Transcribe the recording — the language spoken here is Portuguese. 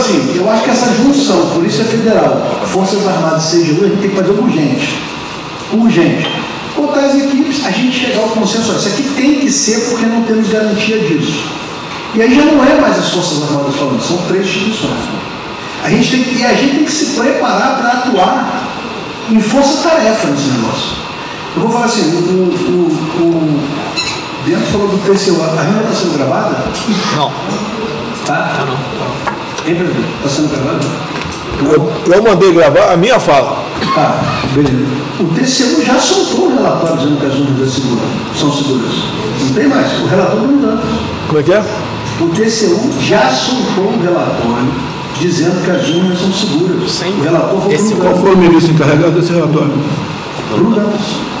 assim, eu acho que essa junção, Polícia Federal, Forças Armadas e CGU, a gente tem que fazer urgente. Botar as equipes, a gente chegar ao consenso, isso aqui tem que ser porque não temos garantia disso. E aí já não é mais as Forças Armadas falando, são três instituições. A gente tem que se preparar para atuar em força-tarefa nesse negócio. Eu vou falar assim, o Dentro falou do TCU, a reunião está sendo gravada? Não. Tá? Não, não. Está sendo gravada? Eu mandei gravar a minha fala. Tá, beleza. O TCU já soltou o relatório dizendo que as urnas são seguras. Não tem mais, o relatório não dá. Como é que é? O TCU já soltou o relatório dizendo que as urnas são seguras. Sim. O relator foi. Qual foi o ministro encarregado desse relatório? Bruno Dantas.